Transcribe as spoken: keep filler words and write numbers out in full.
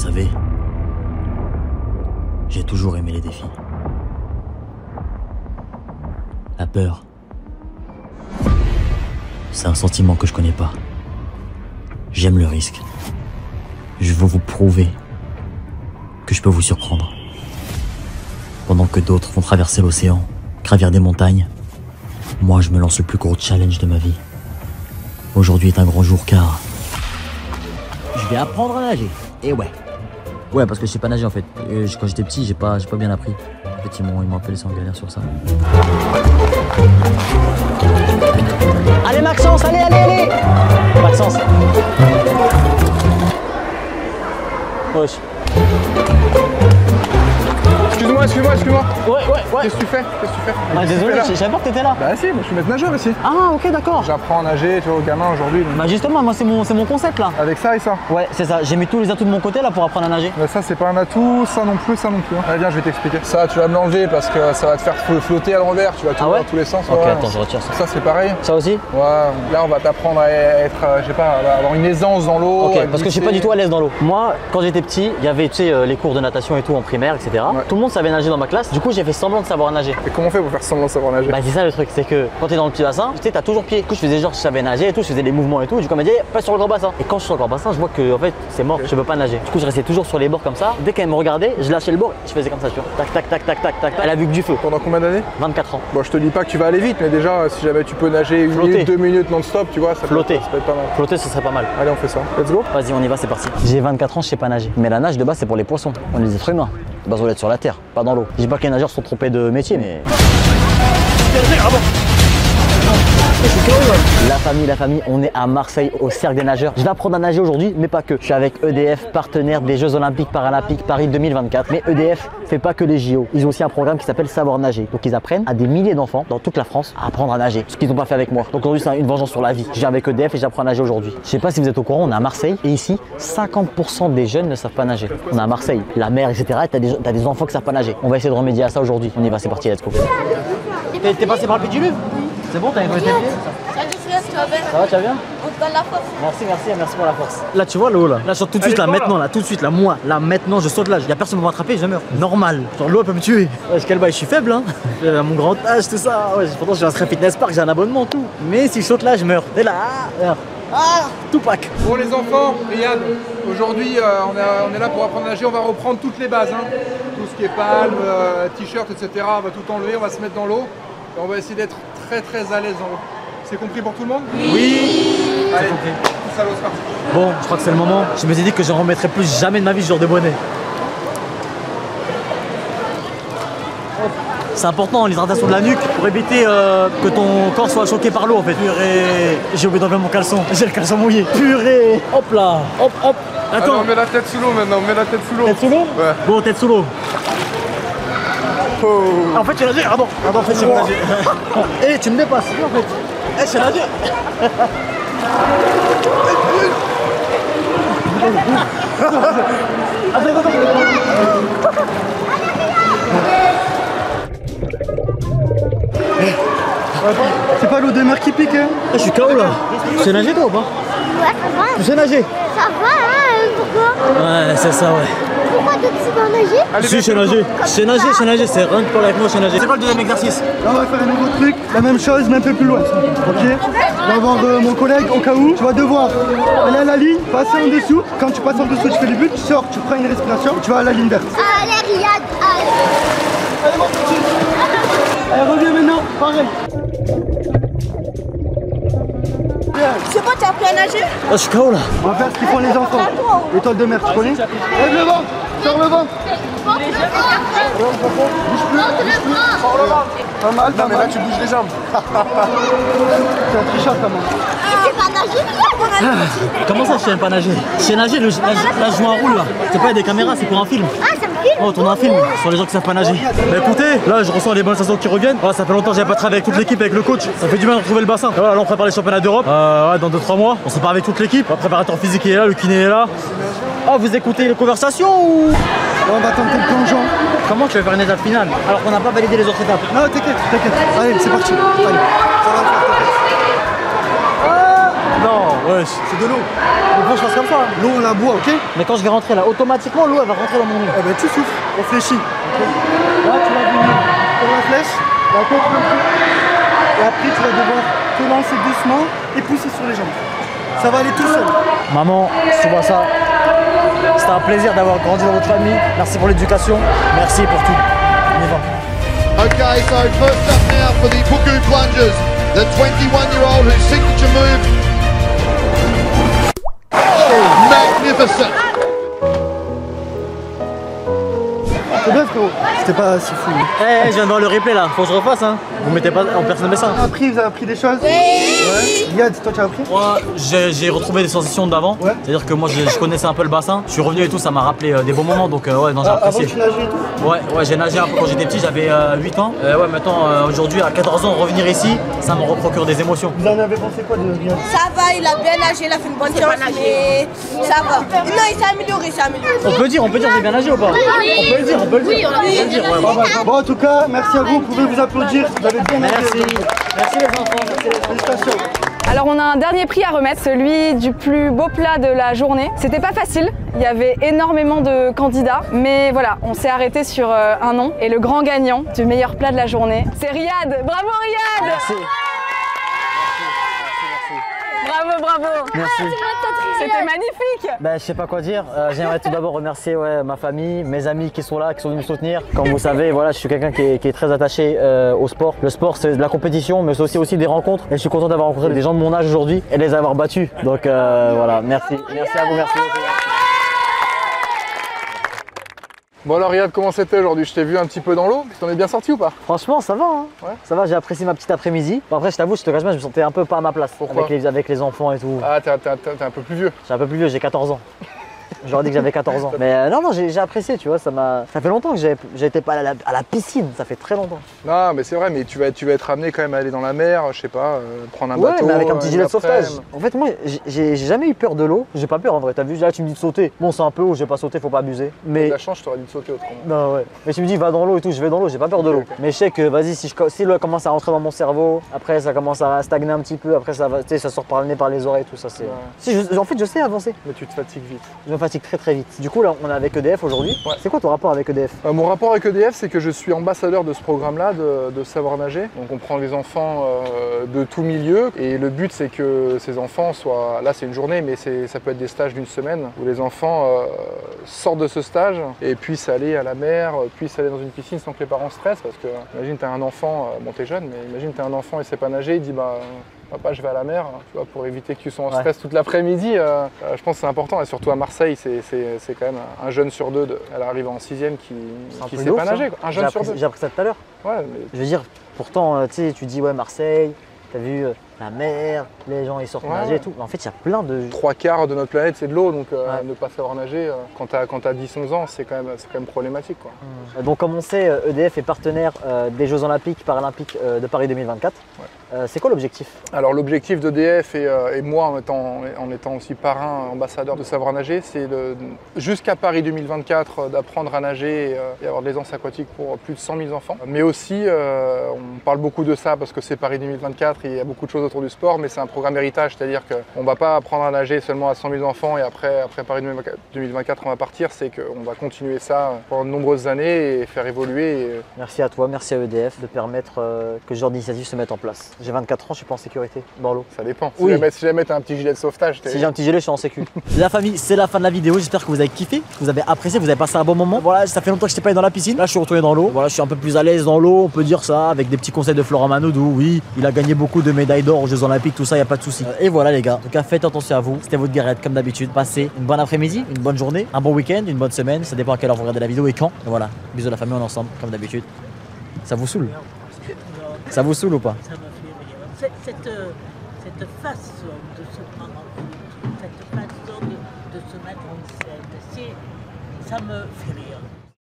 savez, j'ai toujours aimé les défis. La peur, c'est un sentiment que je connais pas. J'aime le risque. Je veux vous prouver que je peux vous surprendre. Pendant que d'autres vont traverser l'océan, gravir des montagnes, moi je me lance le plus gros challenge de ma vie. Aujourd'hui est un grand jour car... je vais apprendre à nager. Et ouais. Ouais, parce que je sais pas nager en fait. Et quand j'étais petit, j'ai pas, j'ai pas bien appris. En fait, ils m'ont un peu laissé en galère sur ça. Allez Maxence, allez, allez, allez Maxence. Poche. Excuse-moi, excuse-moi, excuse-moi. Ouais, ouais, ouais. Qu'est-ce que tu fais? Qu'est-ce que tu fais? Ah, désolé, je savais pas que t'étais là. Bah si, moi je suis maître nageur ici. Ah ok, d'accord. J'apprends à nager, tu vois, aux gamins aujourd'hui. Donc... bah justement, moi c'est mon, mon concept là. Avec ça et ça? Ouais, c'est ça. J'ai mis tous les atouts de mon côté là pour apprendre à nager. Bah ça c'est pas un atout, ça non plus, ça non plus. Hein. Allez, viens, je vais t'expliquer. Ça, tu vas me l'enlever parce que ça va te faire flotter à l'envers, tu vas tout ah ouais dans tous les sens. Ok, ouais, attends, je retire ça. Ça c'est pareil. Ça aussi? Ouais, là on va t'apprendre à être, euh, je sais pas, à avoir une aisance dans l'eau. Ok, parce que je suis pas du tout à l'aise dans l'eau. Moi, quand j'étais petit, il y avait, tu sais, les cours de natation et tout en primaire, et cetera. Ouais. Tout le monde savait nager dans ma classe, du coup j'ai fait semblant de savoir nager. Et comment on fait pour faire semblant de savoir nager? Bah c'est ça le truc, c'est que quand t'es dans le petit bassin, tu sais, t'as toujours pied. Du coup je faisais genre je savais nager et tout, je faisais des mouvements et tout, du coup on m'a dit pas sur le grand bassin. Et quand je suis sur le grand bassin, je vois que en fait c'est mort, okay. Je peux pas nager. Du coup je restais toujours sur les bords comme ça. Dès qu'elle me regardait, je lâchais le bord, je faisais comme ça, tu vois. Tac tac tac tac tac tac. Elle a vu que du feu. Pendant combien d'années? vingt-quatre ans. Bon, je te dis pas que tu vas aller vite, mais déjà si jamais tu peux nager une minute, deux minutes non-stop, tu vois, ça flotter. Peut, ça peut être pas mal. Flotter, ce serait pas mal. Allez, on fait ça. Let's go. Vas-y, on y va, c'est parti. J'ai vingt-quatre ans, je sais pas nager. Mais la nage de base c'est pour les poissons. On est êtres humains. Bah, on doit être sur la terre, pas dans l'eau. Je dis pas que les nageurs sont trompés de métier, mais... la famille, la famille, on est à Marseille, au Cercle des Nageurs. Je vais apprendre à nager aujourd'hui, mais pas que. Je suis avec E D F, partenaire des Jeux Olympiques, Paralympiques, Paris deux mille vingt-quatre. Mais E D F fait pas que les J O. Ils ont aussi un programme qui s'appelle Savoir Nager. Donc ils apprennent à des milliers d'enfants dans toute la France à apprendre à nager. Ce qu'ils n'ont pas fait avec moi. Donc aujourd'hui, c'est une vengeance sur la vie. Je viens avec E D F et j'apprends à nager aujourd'hui. Je sais pas si vous êtes au courant, on est à Marseille. Et ici, cinquante pour cent des jeunes ne savent pas nager. On est à Marseille, la mer, et cetera. Et t'as des, t'as des enfants qui savent pas nager. On va essayer de remédier à ça aujourd'hui. On y va, c'est parti, let's go. T'es passé par le pied du mur? C'est bon, t'as évolué tes pieds? Salut Fred, tu vas bien? Ça va, tu vas bien? On te donne la force. Merci, merci, merci pour la force. Là, tu vois l'eau là. Là, je saute tout de suite, là, maintenant, là, tout de suite, là, moi, là, maintenant, je saute là. Y'a personne pour m'attraper, je meurs. Normal. Genre, l'eau, elle peut me tuer. Ouais, je calme, je suis faible, hein. J'avais mon grand âge, tout ça. Ouais, pourtant, j'ai un Serai Fitness Park, j'ai un abonnement, tout. Mais si je saute là, je meurs. Et là, là. Ah, Tupac. Bon les enfants, regarde, aujourd'hui euh, on, on est là pour apprendre à nager, on va reprendre toutes les bases, hein. Tout ce qui est palme, euh, t-shirt, et cetera. On va tout enlever, on va se mettre dans l'eau et on va essayer d'être très très à l'aise dans l'eau. C'est compris pour tout le monde? Oui. Allez, tout à l'eau, c'est parti. Bon, je crois que c'est le moment. Je me suis dit que je ne remettrai plus jamais de ma vie ce genre de bonnet. C'est important, l'hydratation de la nuque, pour éviter euh, que ton corps soit choqué par l'eau en fait. Purée, j'ai oublié d'enlever mon caleçon, j'ai le caleçon mouillé. Purée, hop là, hop hop. Attends. Alors, on met la tête sous l'eau maintenant, on met la tête sous l'eau. Tête sous l'eau? Ouais. Bon, tête sous l'eau. Oh. En fait, tu nages. Ah bon, ah bon, en fait, c'est nager. Eh, tu me dépasses, en fait. Eh, c'est nager. Attends, attends, attends. C'est pas l'eau de mer qui pique, hein. Je suis K O là. Tu sais nager toi ou pas? Ouais, ça va. Tu sais nager? Ça va, hein. Pourquoi? Ouais, c'est ça, ouais. Pourquoi toi tu sais pas nager? Allez, si, je sais nager. Je sais nager, je sais nager. C'est rien de pour avec moi, je sais nager. C'est quoi le deuxième exercice? Là, on va faire un nouveau truc, la même chose, mais un peu plus loin. Ok? On va voir euh, mon collègue au cas où. Tu vas devoir aller à la ligne, passer en dessous. Quand tu passes en dessous, tu fais le but, tu sors, tu prends une respiration, tu vas à la ligne verte. Allez, Riyad, allez. Allez, mon petit. Allez, reviens maintenant, pareil. C'est quoi, t'as appris à nager? Ah, je suis K O là. On va faire ce qu'ils font les enfants. L'étoile de mer, tu connais? Lève le ventre, sors le ventre. Bouge plus, bouge plus, sors le ventre. Pas mal, pas mal. Non mais là tu bouges les jambes. C'est un tricheur ta main. Tu sais pas nager? Comment ça je sais pas nager? Je sais nager, là je joue un rôle là. C'est pas des caméras, c'est pour un film. Ah, ça me filme. Oh, on tourne un film sur les gens qui savent pas nager. Bah écoutez, là je ressens les bonnes sensations qui reviennent. Oh, ça fait longtemps que j'ai pas travaillé avec toute l'équipe, avec le coach. Ça fait du bien de retrouver le bassin. Voilà, là on prépare les championnats d'Europe. Euh, ouais, dans deux trois mois, on se prépare avec toute l'équipe. Le préparateur physique est là, le kiné est là. Oh, vous écoutez les conversations ou... là, on va tenter le plongeon. Comment tu vas faire une étape finale alors qu'on n'a pas validé les autres étapes? Non, t'inquiète, t'inquiète. Allez, c'est parti. Allez, ça va le faire, t'inquiète. Ah, non, Ouais, c'est de l'eau. Il faut que je fasse comme ça. L'eau, on la boit, ok? Mais quand je vais rentrer là, automatiquement, l'eau, elle va rentrer dans mon nez. Eh ben, tu souffles, on fléchit. Okay. Là, tu vas venir dans la flèche, la tête, et après, tu vas devoir te lancer doucement et pousser sur les jambes. Ça va aller tout seul. Maman, si tu vois ça, c'était un plaisir d'avoir grandi dans votre famille. Merci pour l'éducation. Merci pour tout. On y va. Okay, so first up now for the Buku plunges. The twenty-one-year-old whose signature move. Oh, magnificent! C'est bien, frérot. C'était pas si fou. Eh, hey, je viens de voir le replay là. Faut que je refasse, hein. Vous mettez pas en personne de ça. Vous avez appris, vous avez appris des choses. Oui. Ouais. Yad, toi, tu as appris? Ouais, j'ai retrouvé des sensations d'avant. Ouais. C'est-à-dire que moi, je, je connaissais un peu le bassin. Je suis revenu et tout, ça m'a rappelé euh, des bons moments. Donc, euh, ouais, non, j'ai ah, apprécié. Avant, tu nageais et tout? Ouais, ouais, j'ai nagé un peu quand j'étais petit, j'avais euh, huit ans. Euh, ouais, maintenant, euh, aujourd'hui, à quatorze ans, revenir ici, ça me reprocure des émotions. Vous en avez pensé quoi de bien? Ça va, il a bien nagé, il a fait une bonne chose. Mais... ça va. Non, il s'est amélioré, il s'est amélioré. On peut dire, on peut dire, j'ai bien nagé ou pas? On peut le dire, on peut le dire. Oui, on a bien dire. Ouais, bah, bah. Bon, en tout cas, merci à vous, vous pouvez vous applaudir, vous avez bien nagé. Merci. Merci les enfants, merci les félicitations. Alors on a un dernier prix à remettre, celui du plus beau plat de la journée. C'était pas facile, il y avait énormément de candidats, mais voilà, on s'est arrêté sur un nom. Et le grand gagnant du meilleur plat de la journée, c'est Riyad. Bravo Riyad. Merci. Bravo, bravo. Merci. C'était magnifique. Ben, je sais pas quoi dire. Euh, J'aimerais tout d'abord remercier ouais, ma famille, mes amis qui sont là, qui sont venus me soutenir. Comme vous savez, voilà, je suis quelqu'un qui, qui est très attaché euh, au sport. Le sport, c'est de la compétition, mais c'est aussi, aussi des rencontres. Et je suis content d'avoir rencontré des gens de mon âge aujourd'hui et de les avoir battus. Donc euh, voilà, merci. Merci à vous, merci. Bon alors Riyad, comment c'était aujourd'hui? Je t'ai vu un petit peu dans l'eau, t'en es bien sorti ou pas? Franchement ça va, hein. Ouais. Ça va, j'ai apprécié ma petite après-midi. Bon, après je t'avoue, je te cache pas, je me sentais un peu pas à ma place. Pourquoi? Avec les, avec les enfants et tout. Ah t'es un peu plus vieux. J'ai un peu plus vieux, j'ai quatorze ans. J'aurais dit que j'avais quatorze ans. Mais euh, non, non, j'ai apprécié, tu vois, ça m'a... Ça fait longtemps que j'étais pas à la, à la piscine, ça fait très longtemps. Non, mais c'est vrai, mais tu vas, tu vas être amené quand même à aller dans la mer, je sais pas, euh, prendre un ouais, bateau... Ouais, mais avec un petit gilet de sauvetage. En fait, moi, j'ai jamais eu peur de l'eau. J'ai pas peur, en vrai, t'as vu, là, tu me dis de sauter. Bon, c'est un peu haut, j'ai pas sauté, faut pas abuser. Mais... la chance, je t'aurais dit de sauter autrement. Non, ouais. Mais tu me dis, va dans l'eau et tout, je vais dans l'eau, j'ai pas peur de l'eau. Okay, okay. Mais je sais que, vas-y, si, si l'eau commence à rentrer dans mon cerveau, après, ça commence à stagner un petit peu, après, ça va, tu sais, ça sort par le nez, par les oreilles, tout ça, c'est... Ouais. Si, je, en fait, je sais avancer. Mais tu te fatigues vite. Je me fatigue très très vite. Du coup là on est avec E D F aujourd'hui. Ouais. C'est quoi ton rapport avec E D F? euh, Mon rapport avec E D F, c'est que je suis ambassadeur de ce programme là de, de Savoir Nager. Donc on prend les enfants euh, de tout milieu et le but c'est que ces enfants soient... Là c'est une journée mais ça peut être des stages d'une semaine où les enfants euh, sortent de ce stage et puissent aller à la mer, puissent aller dans une piscine sans que les parents stressent parce que imagine t'as un enfant, bon t'es jeune mais imagine t'as un enfant et sait pas nager, il dit bah... papa, je vais à la mer, tu vois, pour éviter que tu sois en stress ouais. toute l'après-midi. Euh, je pense que c'est important, et surtout à Marseille, c'est quand même un jeune sur deux, de, elle arrive en sixième qui ne sait pas nager. Un jeune sur deux. J'ai appris ça tout à l'heure. Ouais, mais... je veux dire, pourtant, euh, tu tu dis, ouais, Marseille, t'as vu euh, la mer, les gens ils sortent ouais. nager et tout. Mais en fait, il y a plein de... Trois quarts de notre planète, c'est de l'eau, donc euh, ouais. ne pas savoir nager, euh, quand t'as dix onze ans, c'est quand, quand même problématique, quoi. Mmh. Donc, comme on sait, E D F est partenaire euh, des Jeux Olympiques, Paralympiques euh, de Paris deux mille vingt-quatre. Ouais. Euh, c'est quoi l'objectif? Alors l'objectif d'E D F et, euh, et moi en étant, en étant aussi parrain, ambassadeur de Savoir Nager, c'est jusqu'à Paris deux mille vingt-quatre d'apprendre à nager et, euh, et avoir de l'aisance aquatique pour plus de cent mille enfants. Mais aussi, euh, on parle beaucoup de ça parce que c'est Paris deux mille vingt-quatre, il y a beaucoup de choses autour du sport, mais c'est un programme héritage, c'est-à-dire qu'on ne va pas apprendre à nager seulement à cent mille enfants et après, après Paris deux mille vingt-quatre on va partir, c'est qu'on va continuer ça pendant de nombreuses années et faire évoluer. Et... Merci à toi, merci à E D F de permettre euh, que ce genre d'initiative se mette en place. J'ai vingt-quatre ans, je suis pas en sécurité dans l'eau. Ça dépend. Si oui. jamais, si jamais t'as un petit gilet de sauvetage. Si j'ai un petit gilet, je suis en sécu. La famille, c'est la fin de la vidéo. J'espère que vous avez kiffé, que vous avez apprécié, que vous avez passé un bon moment. Voilà, ça fait longtemps que je n'étais pas allé dans la piscine. Là, je suis retourné dans l'eau. Voilà, je suis un peu plus à l'aise dans l'eau. On peut dire ça avec des petits conseils de Florent Manaudou. Oui, il a gagné beaucoup de médailles d'or aux Jeux Olympiques, tout ça, y a pas de souci. Et voilà les gars. En tout cas, faites attention à vous. C'était votre Garrett comme d'habitude. Passez une bonne après-midi, une bonne journée, un bon week-end, une bonne semaine. Ça dépend à quelle heure vous regardez la vidéo et quand. Et voilà, bisous à la famille, on est ensemble comme d'habitude. Ça vous saoule? Ça vous saoule ou pas? Cette, cette, cette façon de se prendre en compte, cette façon de, de se mettre en scène, ça me fait rire.